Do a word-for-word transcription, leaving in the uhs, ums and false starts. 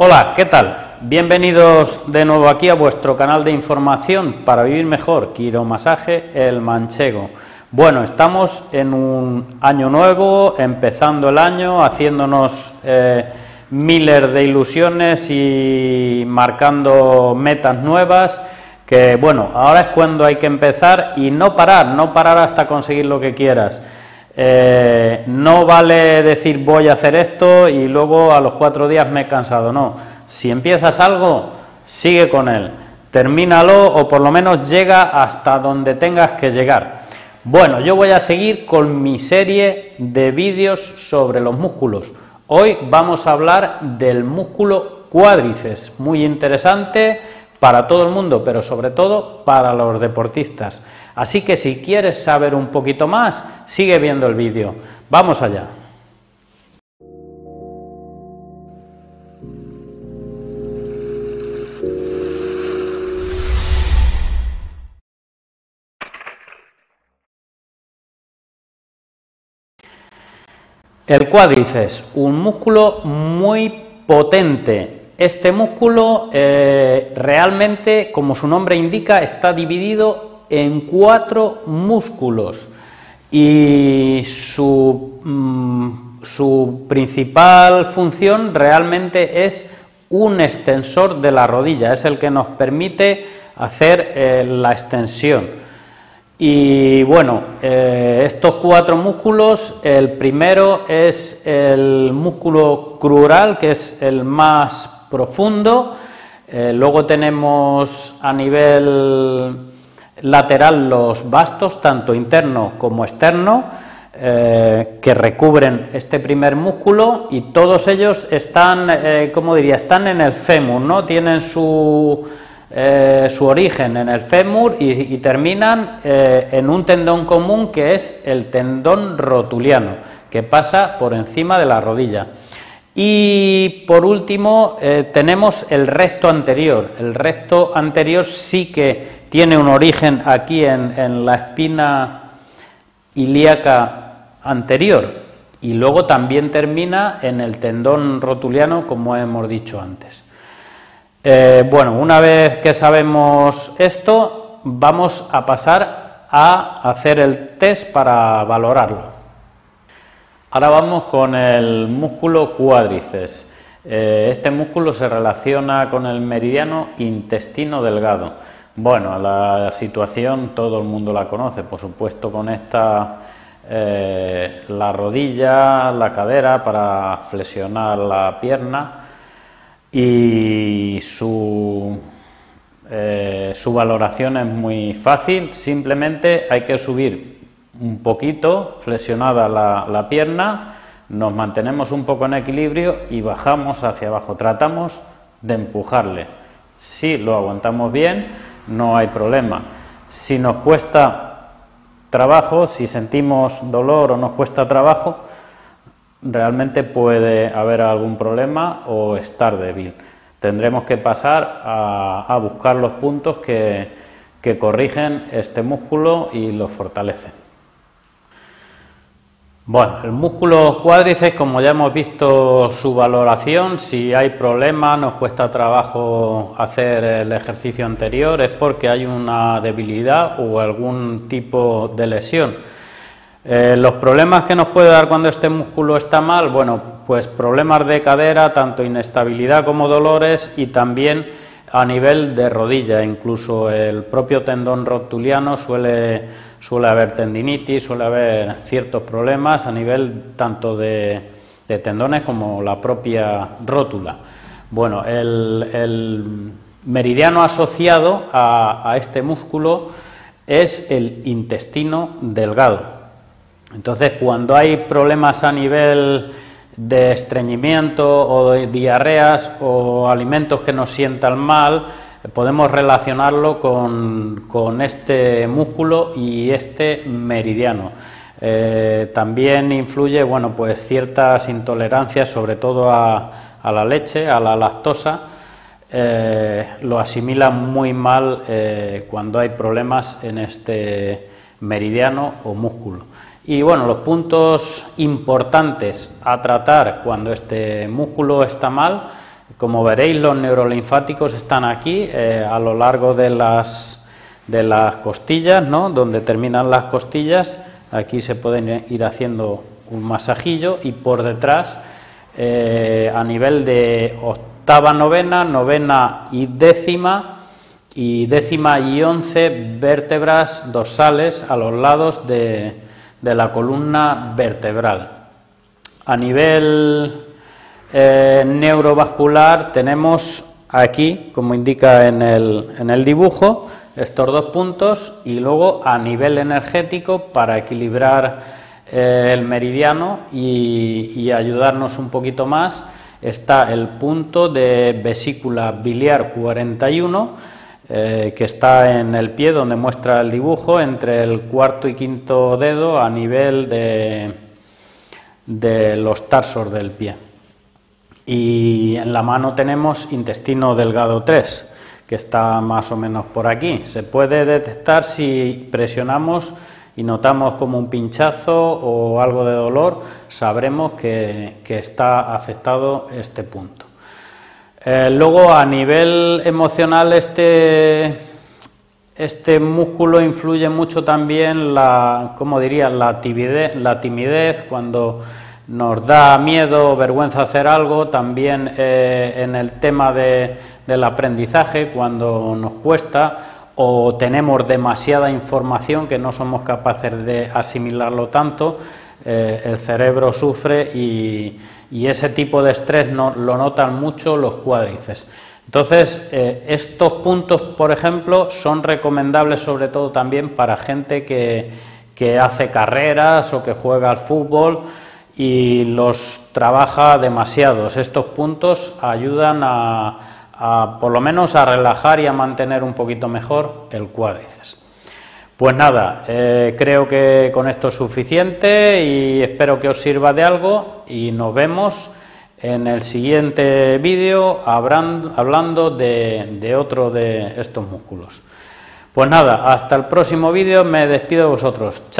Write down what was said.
Hola, ¿qué tal? Bienvenidos de nuevo aquí a vuestro canal de información para vivir mejor, Quiromasaje El Manchego. Bueno, estamos en un año nuevo, empezando el año, haciéndonos eh, miles de ilusiones y marcando metas nuevas, que bueno, ahora es cuando hay que empezar y no parar, no parar hasta conseguir lo que quieras. Eh, no vale decir voy a hacer esto y luego a los cuatro días me he cansado, no. Si empiezas algo, sigue con él, termínalo o por lo menos llega hasta donde tengas que llegar. Bueno, yo voy a seguir con mi serie de vídeos sobre los músculos. Hoy vamos a hablar del músculo cuádriceps, muy interesante para todo el mundo, pero sobre todo para los deportistas. Así que si quieres saber un poquito más, sigue viendo el vídeo. Vamos allá. El cuádriceps, un músculo muy potente. Este músculo eh, realmente, como su nombre indica, está dividido en cuatro músculos y su, mm, su principal función realmente es un extensor de la rodilla, es el que nos permite hacer eh, la extensión. Y bueno, eh, estos cuatro músculos, el primero es el músculo crural, que es el más profundo, eh, luego tenemos a nivel lateral los vastos, tanto interno como externo, eh, que recubren este primer músculo y todos ellos están, eh, como diría, están en el fémur, ¿no? Tienen su, eh, su origen en el fémur y, y terminan eh, en un tendón común que es el tendón rotuliano, que pasa por encima de la rodilla. Y por último eh, tenemos el recto anterior. El recto anterior sí que tiene un origen aquí en, en la espina ilíaca anterior y luego también termina en el tendón rotuliano, como hemos dicho antes. Eh, bueno, una vez que sabemos esto, vamos a pasar a hacer el test para valorarlo. Ahora vamos con el músculo cuádriceps. Eh, este músculo se relaciona con el meridiano intestino delgado. Bueno, la situación todo el mundo la conoce, por supuesto conecta eh, la rodilla, la cadera para flexionar la pierna y su, eh, su valoración es muy fácil, simplemente hay que subir un poquito flexionada la, la pierna, nos mantenemos un poco en equilibrio y bajamos hacia abajo, tratamos de empujarle. Si lo aguantamos bien, no hay problema. Si nos cuesta trabajo, si sentimos dolor o nos cuesta trabajo, realmente puede haber algún problema o estar débil. Tendremos que pasar a, a buscar los puntos que, que corrigen este músculo y lo fortalecen. Bueno, el músculo cuádriceps, como ya hemos visto su valoración, si hay problemas, nos cuesta trabajo hacer el ejercicio anterior, es porque hay una debilidad o algún tipo de lesión. Eh, los problemas que nos puede dar cuando este músculo está mal, bueno, pues problemas de cadera, tanto inestabilidad como dolores y también a nivel de rodilla, incluso el propio tendón rotuliano suele, suele haber tendinitis, suele haber ciertos problemas a nivel tanto de, de tendones como la propia rótula. Bueno, el, el meridiano asociado a, a este músculo es el intestino delgado. Entonces, cuando hay problemas a nivel de estreñimiento o de diarreas o alimentos que nos sientan mal, podemos relacionarlo con, con este músculo y este meridiano. Eh, también influye, bueno, pues ciertas intolerancias, sobre todo a, a la leche, a la lactosa, eh, lo asimila muy mal eh, cuando hay problemas en este meridiano o músculo. Y bueno, los puntos importantes a tratar cuando este músculo está mal Como veréis, los neurolinfáticos están aquí eh, a lo largo de las, de las costillas, ¿no? Donde terminan las costillas, aquí se pueden ir haciendo un masajillo, y por detrás, eh, a nivel de octava, novena, novena y décima, y décima y once vértebras dorsales a los lados de, de la columna vertebral. A nivel eh, neurovascular tenemos aquí, como indica en el, en el dibujo, estos dos puntos, y luego a nivel energético para equilibrar eh, el meridiano y, y ayudarnos un poquito más está el punto de vesícula biliar cuarenta y uno, Eh, que está en el pie donde muestra el dibujo, entre el cuarto y quinto dedo a nivel de, de los tarsos del pie. Y en la mano tenemos intestino delgado tres, que está más o menos por aquí. Se puede detectar si presionamos y notamos como un pinchazo o algo de dolor, sabremos que, que está afectado este punto. Eh, luego, a nivel emocional, este, este músculo influye mucho también la, ¿cómo diría? La timidez, la timidez, cuando nos da miedo o vergüenza hacer algo, también eh, en el tema de, del aprendizaje, cuando nos cuesta o tenemos demasiada información que no somos capaces de asimilarlo tanto, eh, el cerebro sufre y... y ese tipo de estrés no, lo notan mucho los cuádriceps. Entonces, eh, estos puntos, por ejemplo, son recomendables sobre todo también para gente que, que hace carreras o que juega al fútbol y los trabaja demasiados. Estos puntos ayudan a, a por lo menos a relajar y a mantener un poquito mejor el cuádriceps. Pues nada, eh, creo que con esto es suficiente y espero que os sirva de algo, y nos vemos en el siguiente vídeo hablando de, de otro de estos músculos. Pues nada, hasta el próximo vídeo, me despido de vosotros. Chao.